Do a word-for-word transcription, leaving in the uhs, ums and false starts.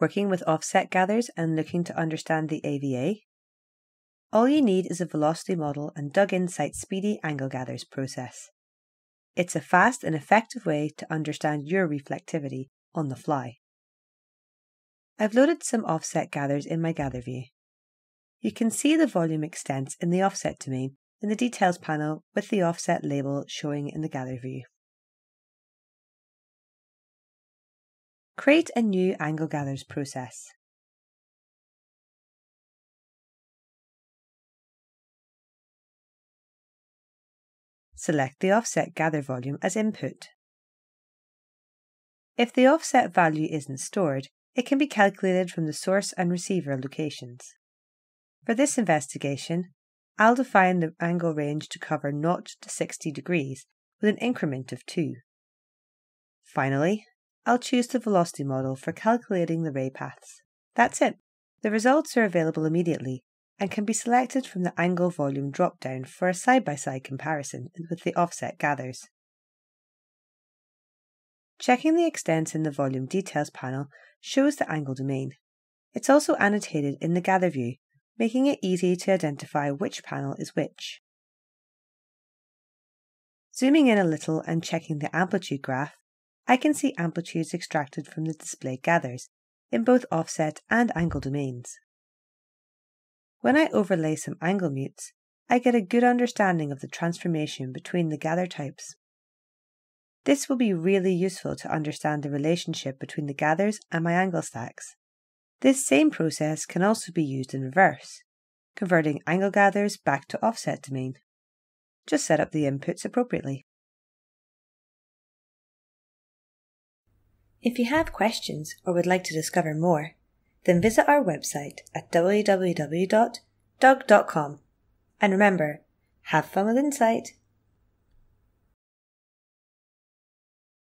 working with offset gathers and looking to understand the A V A. All you need is a velocity model and D U G Insight's speedy angle gathers process. It's a fast and effective way to understand your reflectivity on the fly. I've loaded some offset gathers in my gather view. You can see the volume extents in the offset domain in the details panel with the offset label showing in the gather view. Create a new angle gathers process. Select the offset gather volume as input. If the offset value isn't stored, it can be calculated from the source and receiver locations. For this investigation, I'll define the angle range to cover zero to sixty degrees with an increment of two. Finally, I'll choose the velocity model for calculating the ray paths. That's it. The results are available immediately and can be selected from the angle volume drop-down for a side-by-side comparison with the offset gathers. Checking the extents in the volume details panel shows the angle domain. It's also annotated in the gather view, making it easy to identify which panel is which. Zooming in a little and checking the amplitude graph, I can see amplitudes extracted from the display gathers in both offset and angle domains. When I overlay some angle mutes, I get a good understanding of the transformation between the gather types. This will be really useful to understand the relationship between the gathers and my angle stacks. This same process can also be used in reverse, converting angle gathers back to offset domain. Just set up the inputs appropriately. If you have questions or would like to discover more, then visit our website at w w w dot dug dot com. And remember, have fun with Insight!